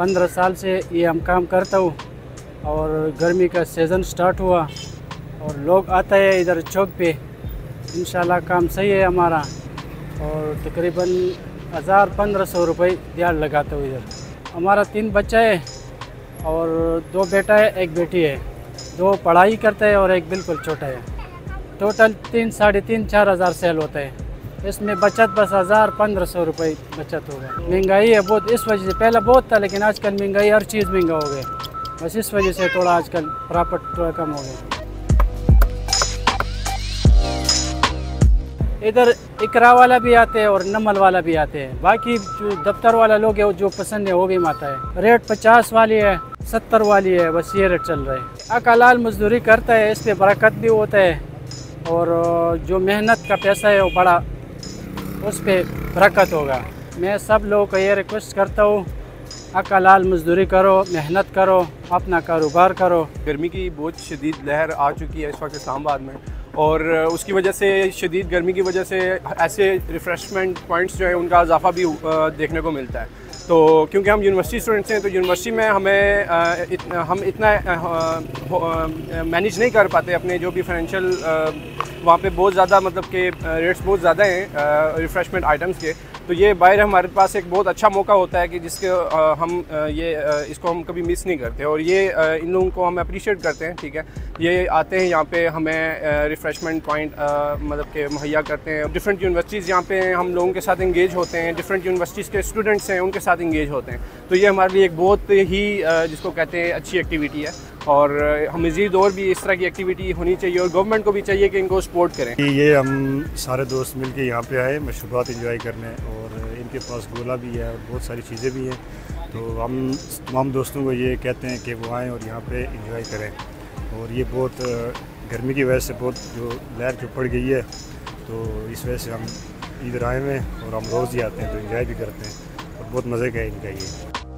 15 साल से ये हम काम करता हूँ। और गर्मी का सीज़न स्टार्ट हुआ और लोग आते हैं इधर चौक पे। इंशाल्लाह काम सही है हमारा और तकरीबन 1000-1500 रुपये दिहाड़ी लगाते हुए। इधर हमारा 3 बच्चे हैं और 2 बेटा है 1 बेटी है। 2 पढ़ाई करते हैं और 1 बिल्कुल छोटा है। टोटल 3-4,500 सेल होता है। इसमें बचत बस 1000-1500 रुपये बचत होगा। महंगाई है बहुत इस वजह से, पहले बहुत था लेकिन आजकल महंगाई हर चीज़ महंगा हो गई, बस इस वजह से थोड़ा आजकल प्रॉफिट थोड़ा कम हो गया। इधर इकरा वाला भी आते हैं और नमल वाला भी आते हैं। बाकी जो दफ्तर वाला लोग है वो जो पसंद है वो भी माता है। रेट 50 वाली है, 70 वाली है, बस ये रेट चल रहे हैं। अकालाल मजदूरी करता है, इस पर बरकत भी होता है और जो मेहनत का पैसा है वो बड़ा उस पर बरकत होगा। मैं सब लोगों को ये रिक्वेस्ट करता हूँ, अकालाल मजदूरी करो, मेहनत करो, अपना कारोबार करो। गर्मी की बहुत शदीद लहर आ चुकी है इस वक्त इस्लामाबाद में और उसकी वजह से, शदीद गर्मी की वजह से ऐसे रिफ़्रेशमेंट पॉइंट्स जो है उनका इजाफा भी देखने को मिलता है। तो क्योंकि हम यूनिवर्सिटी स्टूडेंट्स हैं तो यूनिवर्सिटी में हम इतना मैनेज नहीं कर पाते अपने जो भी फाइनेंशियल, वहाँ पे बहुत ज़्यादा मतलब के रेट्स बहुत ज़्यादा हैं रिफ़्रेशमेंट आइटम्स के। तो ये बाहर हमारे पास एक बहुत अच्छा मौका होता है कि जिसके इसको हम कभी मिस नहीं करते और ये इन लोगों को हम अप्रिशिएट करते हैं। ठीक है, ये आते हैं यहाँ पे हमें रिफ़्रेशमेंट पॉइंट मतलब के मुहैया करते हैं। डिफरेंट यूनिवर्सिटीज़ यहाँ पे हम लोगों के साथ इंगेज होते हैं, डिफरेंट यूनिवर्सिटीज़ के स्टूडेंट्स हैं उनके साथ इंगेज होते हैं। तो ये हमारे लिए एक बहुत ही जिसको कहते हैं अच्छी एक्टिविटी है और हम मज़ीद और भी इस तरह की एक्टिविटी होनी चाहिए और गवर्नमेंट को भी चाहिए कि इनको सपोर्ट करें। ये हम सारे दोस्त मिलके यहाँ पे आए मशरूबात एंजॉय करने और इनके पास गोला भी है और बहुत सारी चीज़ें भी हैं। तो हम तमाम दोस्तों को ये कहते हैं कि वो आएँ और यहाँ पे एंजॉय करें। और ये बहुत गर्मी की वजह से बहुत जो लहर जो पड़ गई है तो इस वजह से हम इधर आए हुए हैं और हम रोज़ ही आते हैं तो एंजॉय भी करते हैं और बहुत मज़े का है इनका ये।